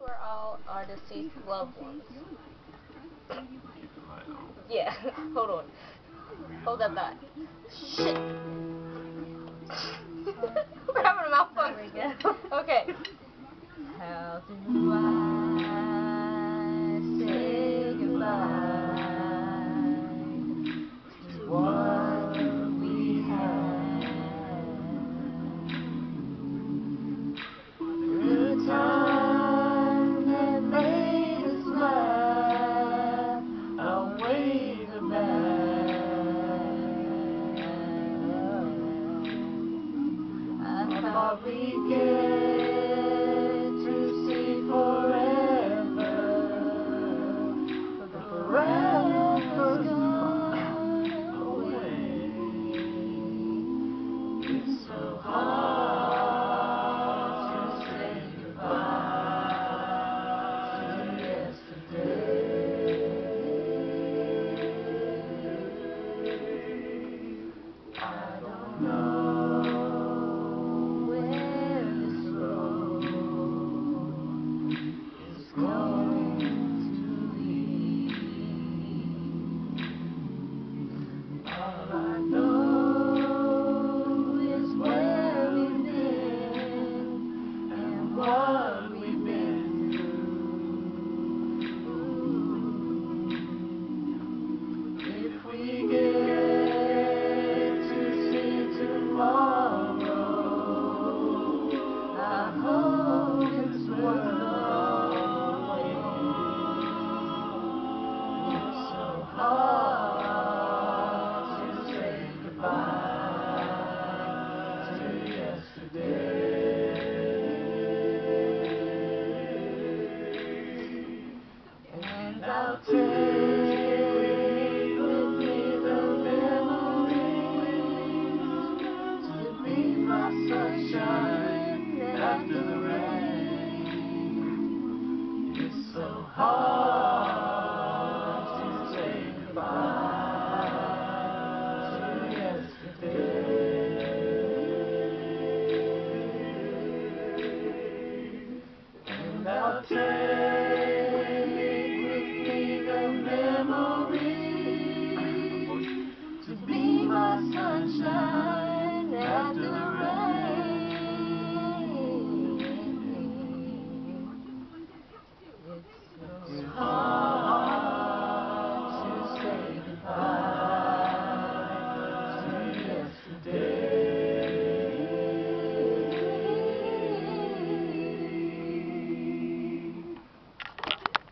were all our deceased loved ones. Yeah, hold on. Hold that thought. Shit. We're having a malfunction. Okay. How do I say goodbye to what we had? The time that made us laugh, I'll wave it back. I thought we'd I'll take